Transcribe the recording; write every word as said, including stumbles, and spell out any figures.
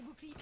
les boucliers.